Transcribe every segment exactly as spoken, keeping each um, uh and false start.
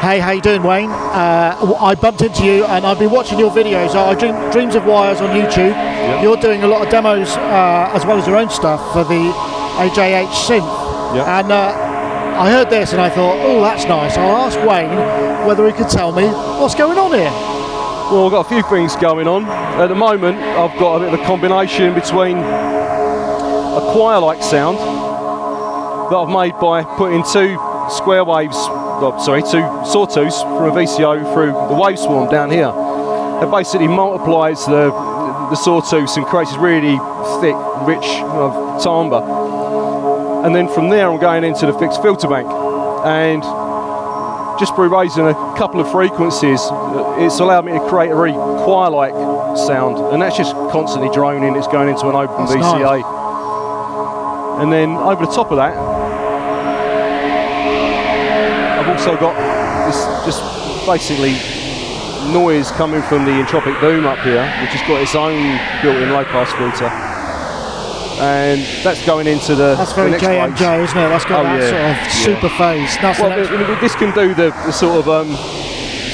Hey, how you doing, Wayne? Uh, I bumped into you, and I've been watching your videos. I dream, Dreams of Wires on YouTube. Yep. You're doing a lot of demos uh, as well as your own stuff for the A J H Synth. Yep. And uh, I heard this, and I thought, oh, that's nice. I'll ask Wayne whether he could tell me what's going on here. Well, I've got a few things going on. At the moment, I've got a bit of a combination between a choir-like sound that I've made by putting two square waves, oh, sorry, two sawtooths from a V C O through the wave swarm down here. It basically multiplies the, the sawtooths and creates really thick, rich uh, timbre. And then from there, I'm going into the fixed filterbank, and just by raising a couple of frequencies, it's allowed me to create a really choir-like sound, and that's just constantly droning. It's going into an open that's V C A. Nice. And then over the top of that, I've also got this just basically noise coming from the Entropic Boom up here, which has got its own built-in low-pass filter. And that's going into the that's very the next J and J, place. Isn't it? That's got oh, that yeah. sort of yeah. super phase. That's well, the next it, this can do the, the sort of um,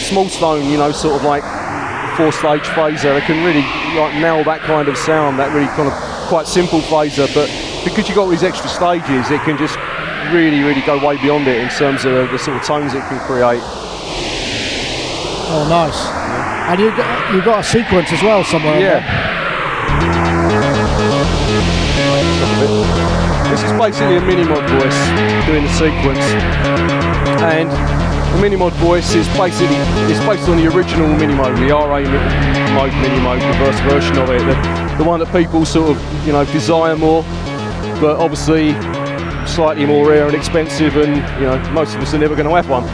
small stone, you know, sort of like four-stage phaser. They can really like nail that kind of sound, that really kind of quite simple phaser. But because you've got all these extra stages, it can just really, really go way beyond it in terms of the, the sort of tones it can create. Oh, nice! Yeah. And you got, you've got a sequence as well somewhere. Yeah. This is basically a Minimoog voice doing the sequence, and the Minimoog voice is basically it's based on the original Minimoog, the R A mode Minimoog, the first version of it, the, the one that people sort of you know desire more, but obviously slightly more rare and expensive, and you know most of us are never going to have one.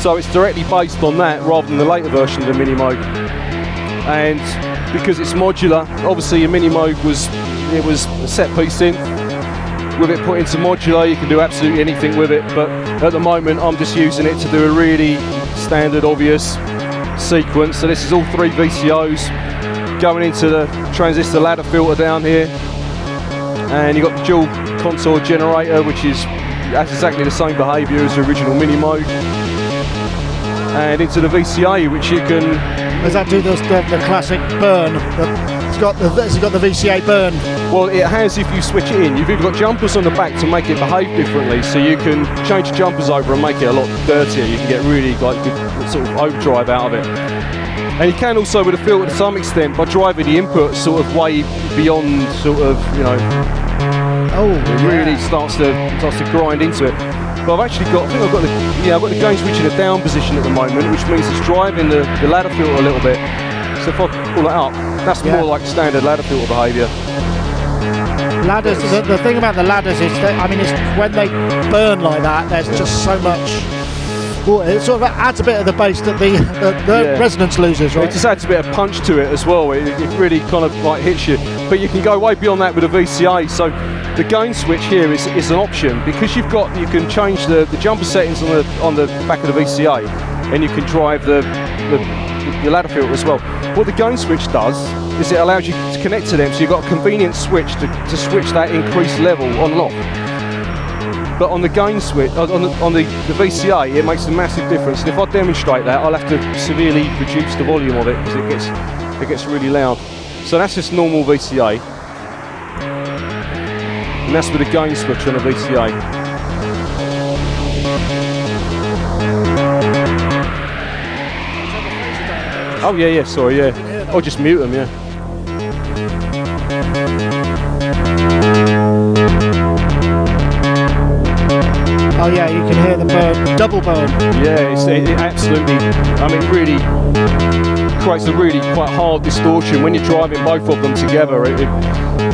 So it's directly based on that rather than the later version of the Minimoog, and because it's modular, obviously a Minimoog was. It was a set piece synth. With it put into modular, you can do absolutely anything with it, but at the moment I'm just using it to do a really standard, obvious sequence. So this is all three V C Os going into the transistor ladder filter down here, and you've got the dual contour generator, which is that's exactly the same behaviour as the original Minimoog, and into the V C A, which you can... Does that do the, the classic burn? It's got the, it's got the V C A burn. Well, it has if you switch it in. You've even got jumpers on the back to make it behave differently, so you can change the jumpers over and make it a lot dirtier. You can get really like good sort of overdrive out of it. And you can also with a filter to some extent by driving the input sort of way beyond sort of, you know, oh, it yeah. really starts to starts to grind into it. But I've actually got I think I've got the yeah, I've got the gain switch in a down position at the moment, which means it's driving the, the ladder filter a little bit. So if I pull that up, that's yeah. more like standard ladder filter behaviour. Ladders. The, the thing about the ladders is that I mean, it's when they burn like that, there's yeah. just so much. Well, it sort of adds a bit of the bass that the, the, the yeah. resonance loses, right? It just adds a bit of punch to it as well. It, it really kind of like hits you. But you can go way beyond that with a V C A. So the gain switch here is is an option because you've got you can change the, the jumper settings on the on the back of the V C A, and you can drive the. the the ladder filter as well. What the gain switch does is it allows you to connect to them, so you've got a convenient switch to, to switch that increased level on and off. But on the gain switch, on, the, on the, the V C A, it makes a massive difference. And if I demonstrate that, I'll have to severely reduce the volume of it because it gets it gets really loud. So that's just normal V C A, and that's with a gain switch on a V C A. Oh yeah, yeah, sorry, yeah. Or just mute them, yeah. Oh yeah, you can hear the burn, double burn. Yeah, it's, it, it absolutely, I mean really creates a really quite hard distortion. When you're driving both of them together, it, it,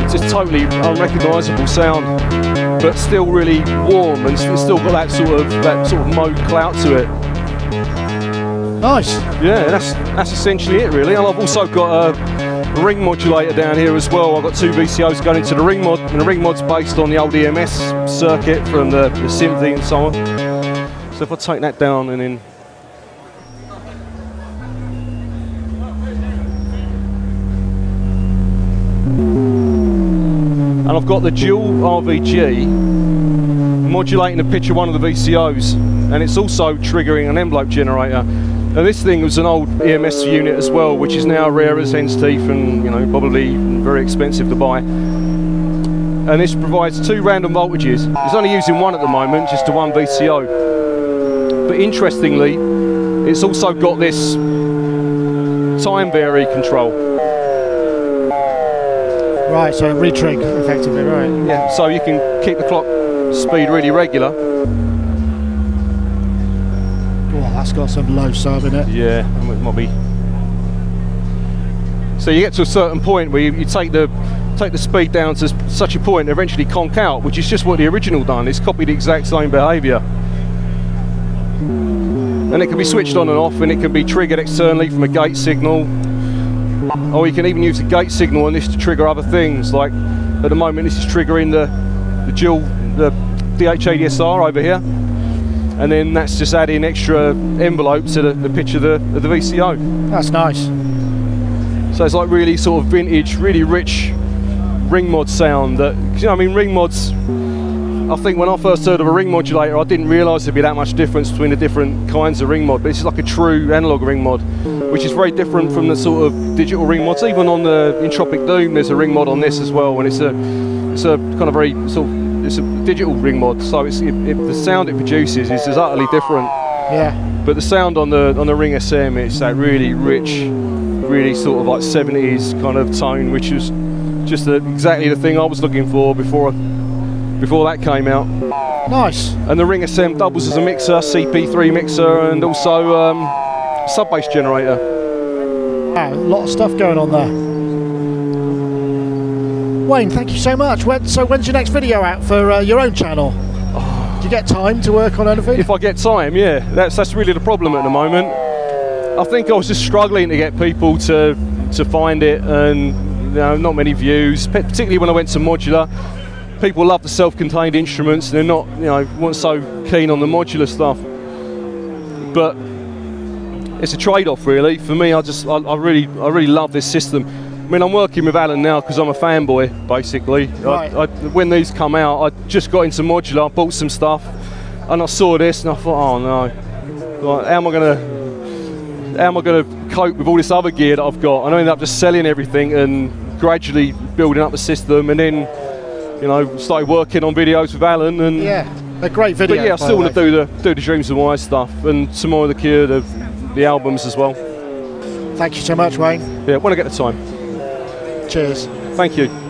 it's just totally unrecognisable sound, but still really warm and still, still got that sort of, that sort of Moog clout to it. Nice. Yeah, that's that's essentially it really. And I've also got a ring modulator down here as well. I've got two V C Os going into the ring mod, and the ring mod's based on the old E M S circuit from the, the Synthi and so on. So if I take that down and then... And I've got the dual R V G modulating the pitch of one of the V C Os, and it's also triggering an envelope generator. Now this thing was an old E M S unit as well, which is now rare as hen's teeth and, you know, probably very expensive to buy. And this provides two random voltages. It's only using one at the moment, just to one V C O. But interestingly, it's also got this time vary control. Right, so retrig effectively, right? Yeah, so you can keep the clock speed really regular. Oh, that's got some low sub in it. Yeah, and it might be. So you get to a certain point where you, you take the take the speed down to such a point, eventually conk out, which is just what the original done. It's copied the exact same behaviour. And it can be switched on and off, and it can be triggered externally from a gate signal. Or you can even use the gate signal on this to trigger other things, like at the moment this is triggering the, the dual, the D H A D S R over here, and then that's just adding extra envelopes to the, the pitch of the, of the V C O. That's nice. So it's like really sort of vintage, really rich ring mod sound that, you know, I mean, ring mods, I think when I first heard of a ring modulator, I didn't realise there'd be that much difference between the different kinds of ring mod, but this is like a true analogue ring mod, which is very different from the sort of digital ring mods. Even on the Entropic Doom, there's a ring mod on this as well, and it's a, it's a kind of very sort of, it's a digital ring mod, so it's, it, it, the sound it produces is, is utterly different. Yeah. But the sound on the on the Ring S M, it's that really rich, really sort of like seventies kind of tone, which is just the, exactly the thing I was looking for before I. Before that came out. Nice. And the Ring S M doubles as a mixer, C P three mixer, and also um, sub bass generator. Wow, a lot of stuff going on there. Wayne, thank you so much. When, so when's your next video out for uh, your own channel? Oh. Do you get time to work on anything? If I get time, yeah. That's that's really the problem at the moment. I think I was just struggling to get people to to find it, and you know, not many views, particularly when I went to modular. People love the self-contained instruments, they're not, you know, not so keen on the modular stuff. But it's a trade-off, really. For me, I just, I, I really, I really love this system. I mean, I'm working with Alan now because I'm a fanboy, basically. Right. I, I, when these come out, I just got into modular, I bought some stuff, and I saw this, and I thought, oh no, like, how am I gonna, how am I gonna cope with all this other gear that I've got? And I ended up just selling everything and gradually building up a system, and then. You know, started working on videos with Alan, and yeah, they're great videos. But yeah, I still want to do the do the Dreams of Wires stuff, and some more of the Cure, the the albums as well. Thank you so much, Wayne. Yeah, when I get the time. Cheers. Thank you.